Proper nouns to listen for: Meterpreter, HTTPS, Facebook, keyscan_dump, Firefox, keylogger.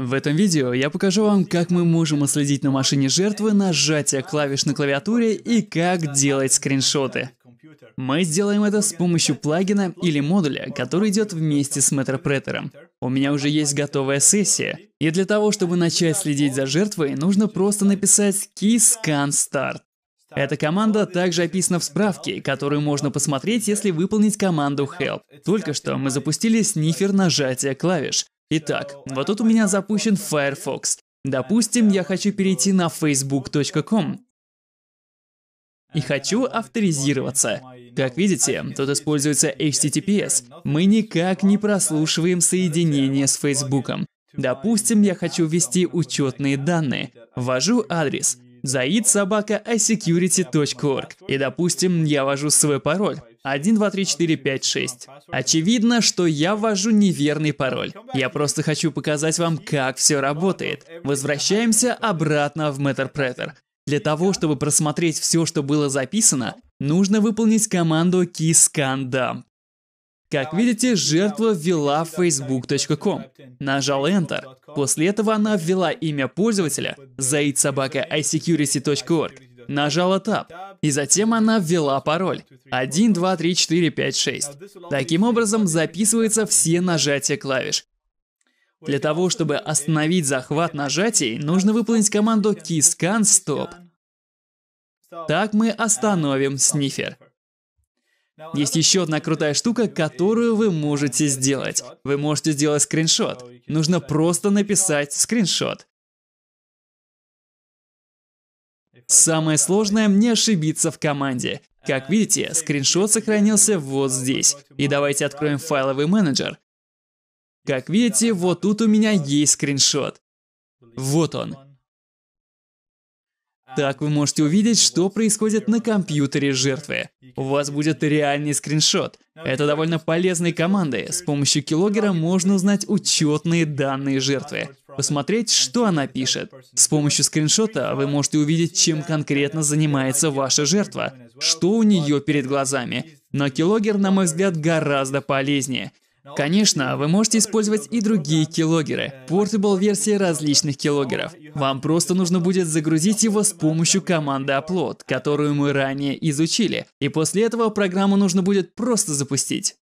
В этом видео я покажу вам, как мы можем отследить на машине жертвы нажатие клавиш на клавиатуре и как делать скриншоты. Мы сделаем это с помощью плагина или модуля, который идет вместе с Meterpreter. У меня уже есть готовая сессия. И для того, чтобы начать следить за жертвой, нужно просто написать keyscan_start. Эта команда также описана в справке, которую можно посмотреть, если выполнить команду help. Только что мы запустили снифер нажатия клавиш. Итак, вот тут у меня запущен Firefox. Допустим, я хочу перейти на facebook.com. И хочу авторизироваться. Как видите, тут используется HTTPS. Мы никак не прослушиваем соединение с Facebook. Допустим, я хочу ввести учетные данные. Ввожу адрес zaid@isecurity.org. И, допустим, я ввожу свой пароль. 123456. Очевидно, что я ввожу неверный пароль. Я просто хочу показать вам, как все работает. Возвращаемся обратно в Meterpreter. Для того, чтобы просмотреть все, что было записано, нужно выполнить команду keyscan_dump. Как видите, жертва ввела facebook.com. Нажала Enter. После этого она ввела имя пользователя zaid@isecurity.org. Нажала Tab, и затем она ввела пароль 123456. Таким образом, записываются все нажатия клавиш. Для того, чтобы остановить захват нажатий, нужно выполнить команду keyscan_stop. Так мы остановим снифер. Есть еще одна крутая штука, которую вы можете сделать. Вы можете сделать скриншот. Нужно просто написать скриншот. Самое сложное — не ошибиться в команде. Как видите, скриншот сохранился вот здесь. И давайте откроем файловый менеджер. Как видите, вот тут у меня есть скриншот. Вот он. Так вы можете увидеть, что происходит на компьютере жертвы. У вас будет реальный скриншот. Это довольно полезные команды. С помощью keylogger можно узнать учетные данные жертвы. Посмотреть, что она пишет. С помощью скриншота вы можете увидеть, чем конкретно занимается ваша жертва, что у нее перед глазами. Но keylogger, на мой взгляд, гораздо полезнее. Конечно, вы можете использовать и другие keyloggerы, портабл-версии различных keyloggerов. Вам просто нужно будет загрузить его с помощью команды upload, которую мы ранее изучили, и после этого программу нужно будет просто запустить.